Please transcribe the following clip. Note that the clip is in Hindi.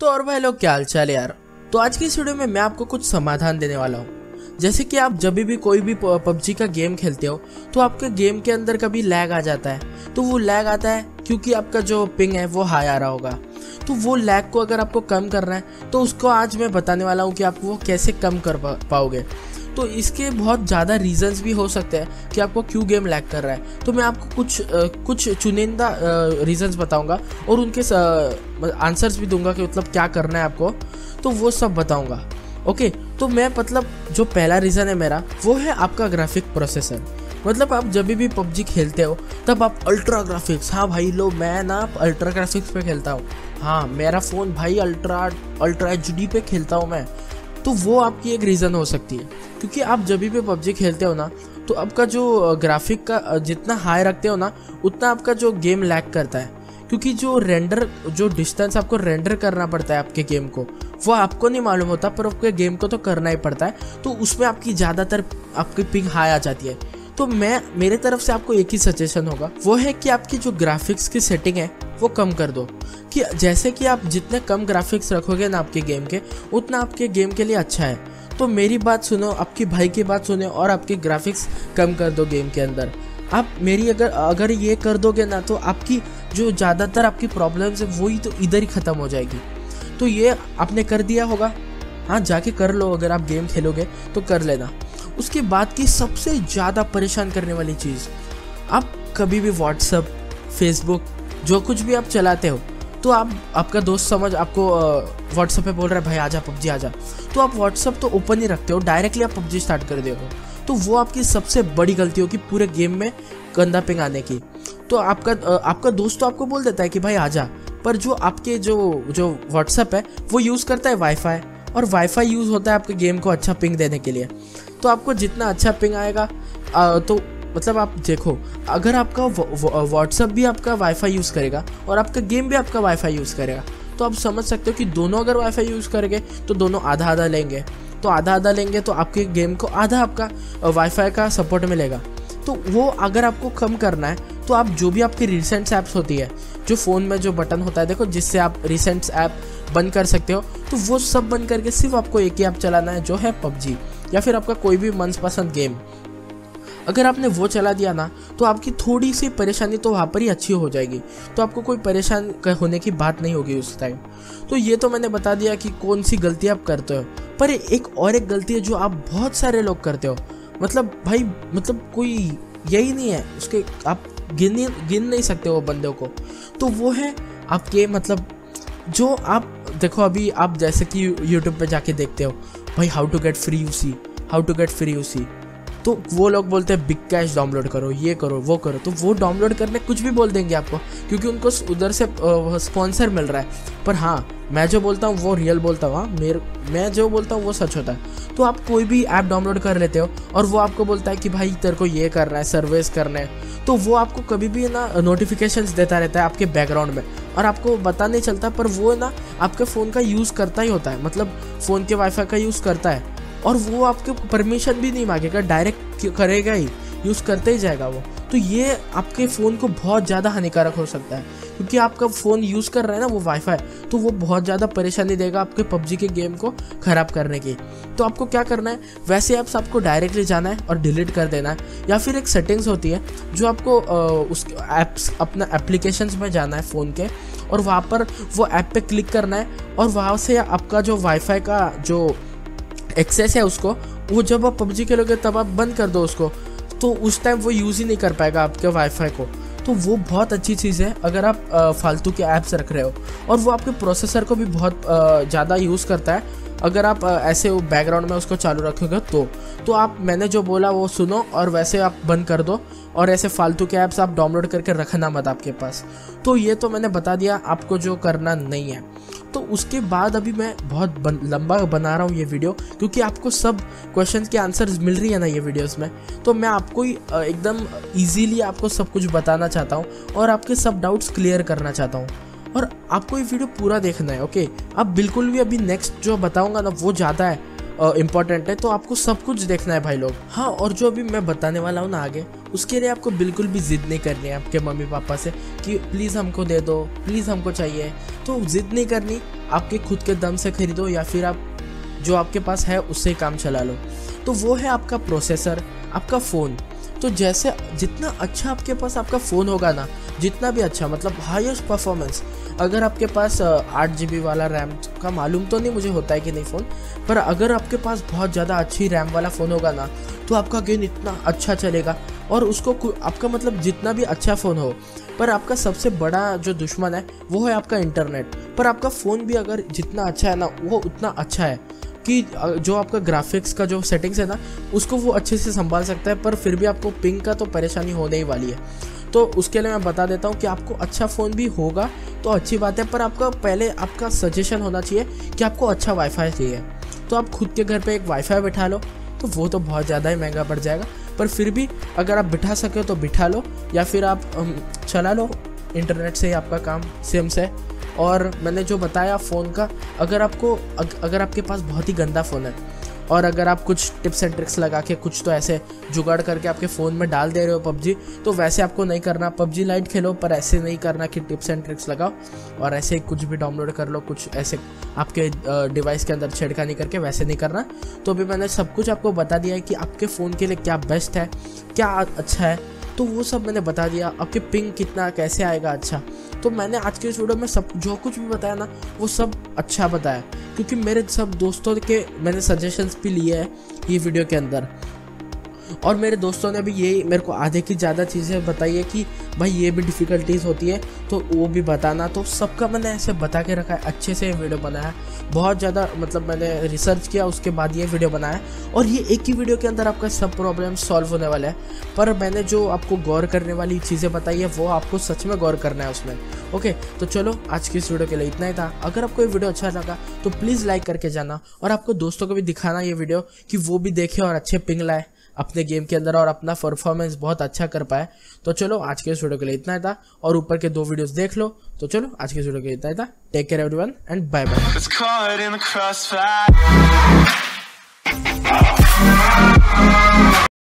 तो और भाई लोग क्या हाल चाल यार। तो आज की इस वीडियो में मैं आपको कुछ समाधान देने वाला हूँ। जैसे कि आप जब भी कोई भी पबजी का गेम खेलते हो तो आपके गेम के अंदर कभी लैग आ जाता है, तो वो लैग आता है क्योंकि आपका जो पिंग है वो हाई आ रहा होगा। तो वो लैग को अगर आपको कम करना है तो उसको आज मैं बताने वाला हूँ कि आप वो कैसे कम कर पाओगे। तो इसके बहुत ज़्यादा रीजंस भी हो सकते हैं कि आपको क्यों गेम लैग कर रहा है। तो मैं आपको कुछ चुनिंदा रीजंस बताऊंगा और उनके आंसर्स भी दूंगा कि मतलब क्या करना है आपको, तो वो सब बताऊंगा। ओके, तो मैं मतलब जो पहला रीज़न है मेरा वो है आपका ग्राफिक प्रोसेसर। मतलब आप जब भी पबजी खेलते हो तब आप अल्ट्रा ग्राफिक्स, हाँ भाई लो मैं ना अल्ट्रा ग्राफिक्स पे खेलता हूँ, हाँ मेरा फ़ोन भाई अल्ट्रा HD पे खेलता हूँ मैं। तो वो आपकी एक रीज़न हो सकती है क्योंकि आप जब भी पबजी खेलते हो ना तो आपका जो ग्राफिक का जितना हाई रखते हो ना उतना आपका जो गेम लैग करता है, क्योंकि जो डिस्टेंस आपको रेंडर करना पड़ता है आपके गेम को वो आपको नहीं मालूम होता, पर आपके गेम को तो करना ही पड़ता है। तो उसमें आपकी ज़्यादातर आपकी पिंग हाई आ जाती है। तो मेरे तरफ से आपको एक ही सजेशन होगा, वो है कि आपकी जो ग्राफिक्स की सेटिंग है वो कम कर दो। कि जैसे कि आप जितने कम ग्राफिक्स रखोगे ना आपके गेम के, उतना आपके गेम के लिए अच्छा है। तो मेरी बात सुनो, आपकी भाई की बात सुनो और आपके ग्राफिक्स कम कर दो गेम के अंदर। आप मेरी अगर ये कर दोगे ना तो आपकी जो ज़्यादातर आपकी प्रॉब्लम्स है वही तो इधर ही ख़त्म हो जाएगी। तो ये आपने कर दिया होगा, हाँ जाके कर लो, अगर आप गेम खेलोगे तो कर लेना। उसके बाद की सबसे ज़्यादा परेशान करने वाली चीज़, आप कभी भी व्हाट्सएप, फेसबुक जो कुछ भी आप चलाते हो तो आपका दोस्त समझ आपको व्हाट्सएप पे बोल रहा है भाई आजा पबजी आजा, तो आप व्हाट्सएप तो ओपन ही रखते हो, डायरेक्टली आप पबजी स्टार्ट कर देते हो। तो वो आपकी सबसे बड़ी गलती होगी पूरे गेम में गंदा पिंग आने की। तो आपका दोस्त तो आपको बोल देता है कि भाई आजा, पर जो आपके जो व्हाट्सएप है वो यूज़ करता है वाईफाई, और वाईफाई यूज़ होता है आपके गेम को अच्छा पिंग देने के लिए। तो आपको जितना अच्छा पिंग आएगा तो मतलब आप देखो, अगर आपका व्हाट्सएप भी आपका वाईफाई यूज़ करेगा और आपका गेम भी आपका वाईफाई यूज़ करेगा, तो आप समझ सकते हो कि दोनों अगर वाईफाई यूज़ करेंगे तो दोनों आधा आधा लेंगे तो आपके गेम को आधा आपका वाईफाई का सपोर्ट मिलेगा। तो वो अगर आपको कम करना है तो आप जो भी आपकी रिसेंट्स ऐप्स होती है, जो फ़ोन में जो बटन होता है देखो जिससे आप रिसेंट्स ऐप बंद कर सकते हो, तो वो सब बंद करके सिर्फ आपको एक ही ऐप चलाना है जो है पबजी या फिर आपका कोई भी मनपसंद गेम। अगर आपने वो चला दिया ना तो आपकी थोड़ी सी परेशानी तो वहाँ पर ही अच्छी हो जाएगी, तो आपको कोई परेशान होने की बात नहीं होगी उस टाइम। तो ये तो मैंने बता दिया कि कौन सी गलती आप करते हो, पर एक और गलती है जो आप बहुत सारे लोग करते हो। मतलब भाई मतलब कोई यही नहीं है उसके, आप गिन नहीं सकते हो बंदों को। तो वो है आपके मतलब जो आप देखो अभी आप जैसे कि यूट्यूब पे जाके देखते हो भाई how to get free UC, तो वो लोग बोलते हैं बिग कैश डाउनलोड करो, ये करो वो करो। तो वो डाउनलोड करने कुछ भी बोल देंगे आपको क्योंकि उनको उधर से स्पॉन्सर मिल रहा है। पर हाँ मैं जो बोलता हूँ वो रियल बोलता हूँ, हाँ मैं जो बोलता हूँ वो सच होता है। तो आप कोई भी ऐप डाउनलोड कर लेते हो और वो आपको बोलता है कि भाई तेरे को ये करना है, सर्विस करना है, तो वो आपको कभी भी ना नोटिफिकेशंस देता रहता है आपके बैकग्राउंड में और आपको पता नहीं चलता, पर वो ना आपके फ़ोन का यूज़ करता ही होता है, मतलब फ़ोन के वाईफाई का यूज़ करता है। और वो आपके परमिशन भी नहीं मांगेगा, डायरेक्ट करेगा ही, यूज़ करते ही जाएगा वो। तो ये आपके फ़ोन को बहुत ज़्यादा हानिकारक हो सकता है क्योंकि आपका फ़ोन यूज़ कर रहा है ना वो वाईफाई, तो वो बहुत ज़्यादा परेशानी देगा आपके पबजी के गेम को ख़राब करने की। तो आपको क्या करना है, वैसे ऐप्स आपको डायरेक्टली जाना है और डिलीट कर देना है, या फिर एक सेटिंग्स होती है जो आपको उस ऐप्स अपना एप्लीकेशंस में जाना है फ़ोन के और वहाँ पर वो ऐप पर क्लिक करना है और वहाँ से आपका जो वाईफाई का जो एक्सेस है उसको वो जब आप पबजी खेलोगे तब आप बंद कर दो उसको, तो उस टाइम वो यूज़ ही नहीं कर पाएगा आपके वाईफाई को। तो वो बहुत अच्छी चीज़ है अगर आप फालतू के ऐप्स रख रहे हो, और वो आपके प्रोसेसर को भी बहुत ज़्यादा यूज़ करता है अगर आप ऐसे बैकग्राउंड में उसको चालू रखोगे तो। तो आप मैंने जो बोला वो सुनो और वैसे आप बंद कर दो और ऐसे फालतू के ऐप्स आप डाउनलोड करके रखना मत आपके पास। तो ये तो मैंने बता दिया आपको जो करना नहीं है। तो उसके बाद अभी मैं बहुत लंबा बना रहा हूँ ये वीडियो क्योंकि आपको सब क्वेश्चन के आंसर्स मिल रही है ना ये वीडियोस में, तो मैं आपको ही एकदम इजीली आपको सब कुछ बताना चाहता हूँ और आपके सब डाउट्स क्लियर करना चाहता हूँ। और आपको ये वीडियो पूरा देखना है, ओके। आप बिल्कुल भी अभी नेक्स्ट जो बताऊँगा ना वो ज़्यादा है इम्पॉर्टेंट है, तो आपको सब कुछ देखना है भाई लोग, हाँ। और जो अभी मैं बताने वाला हूँ ना आगे, उसके लिए आपको बिल्कुल भी ज़िद नहीं करनी है आपके मम्मी पापा से कि प्लीज़ हमको दे दो, प्लीज़ हमको चाहिए। तो दोस्तों जिद नहीं करनी, आपके खुद के दम से खरीदो या फिर आप जो आपके पास है उससे काम चला लो। तो वो है आपका प्रोसेसर, आपका फ़ोन। तो जैसे जितना अच्छा आपके पास आपका फ़ोन होगा ना, जितना भी अच्छा मतलब हाईएस्ट परफॉर्मेंस, अगर आपके पास 8 GB वाला रैम का मालूम तो नहीं मुझे होता है कि नहीं फ़ोन, पर अगर आपके पास बहुत ज़्यादा अच्छी रैम वाला फ़ोन होगा ना तो आपका गेम इतना अच्छा चलेगा। और उसको आपका मतलब जितना भी अच्छा फ़ोन हो, पर आपका सबसे बड़ा जो दुश्मन है वो है आपका इंटरनेट। पर आपका फ़ोन भी अगर जितना अच्छा है ना वो उतना अच्छा है कि जो आपका ग्राफिक्स का जो सेटिंग्स है ना उसको वो अच्छे से संभाल सकता है, पर फिर भी आपको पिंग का तो परेशानी होने ही वाली है। तो उसके लिए मैं बता देता हूँ कि आपको अच्छा फ़ोन भी होगा तो अच्छी बात है, पर आपका पहले आपका सजेशन होना चाहिए कि आपको अच्छा वाईफाई चाहिए। तो आप खुद के घर पे एक वाईफाई बैठा लो, तो वो तो बहुत ज़्यादा ही महंगा पड़ जाएगा, पर फिर भी अगर आप बिठा सके तो बिठा लो या फिर आप चला लो, इंटरनेट से ही आपका काम सिम से। और मैंने जो बताया फ़ोन का, अगर आपके पास बहुत ही गंदा फ़ोन है और अगर आप कुछ टिप्स एंड ट्रिक्स लगा के कुछ तो ऐसे जुगाड़ करके आपके फ़ोन में डाल दे रहे हो PUBG, तो वैसे आपको नहीं करना। PUBG लाइट खेलो, पर ऐसे नहीं करना कि टिप्स एंड ट्रिक्स लगाओ और ऐसे कुछ भी डाउनलोड कर लो, कुछ ऐसे आपके डिवाइस के अंदर छेड़खानी करके, वैसे नहीं करना। तो अभी मैंने सब कुछ आपको बता दिया है कि आपके फ़ोन के लिए क्या बेस्ट है, क्या अच्छा है, तो वो सब मैंने बता दिया। आपके पिंग कितना कैसे आएगा अच्छा, तो मैंने आज के इस वीडियो में सब जो कुछ भी बताया ना वो सब अच्छा बताया, क्योंकि मेरे सब दोस्तों के मैंने सजेशंस भी लिए हैं ये वीडियो के अंदर। और मेरे दोस्तों ने भी ये मेरे को आधे की ज़्यादा चीज़ें बताई है कि भाई ये भी डिफ़िकल्टीज होती है तो वो भी बताना, तो सबका मैंने ऐसे बता के रखा है, अच्छे से वीडियो बनाया, बहुत ज़्यादा मतलब मैंने रिसर्च किया उसके बाद ये वीडियो बनाया। और ये एक ही वीडियो के अंदर आपका सब प्रॉब्लम सॉल्व होने वाला है, पर मैंने जो आपको गौर करने वाली चीज़ें बताई है वो आपको सच में गौर करना है उसमें। ओके, तो चलो आज की इस वीडियो के लिए इतना ही था। अगर आपको ये वीडियो अच्छा लगा तो प्लीज़ लाइक करके जाना और आपको दोस्तों को भी दिखाना ये वीडियो कि वो भी देखें और अच्छे पिंग लाए अपने गेम के अंदर और अपना परफॉर्मेंस बहुत अच्छा कर पाए। तो चलो आज के इस वीडियो के लिए इतना ही था, और ऊपर के 2 वीडियोस देख लो। तो चलो आज के इस वीडियो के लिए इतना ही था। Take care everyone and bye bye.